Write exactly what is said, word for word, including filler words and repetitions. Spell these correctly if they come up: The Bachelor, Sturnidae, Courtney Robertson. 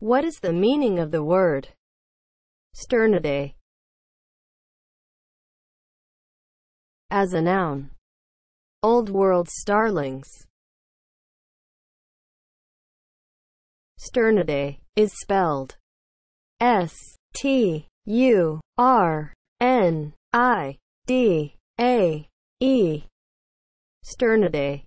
What is the meaning of the word Sturnidae as a noun? Old World starlings. Sturnidae is spelled S T U R N I D A E. Sturnidae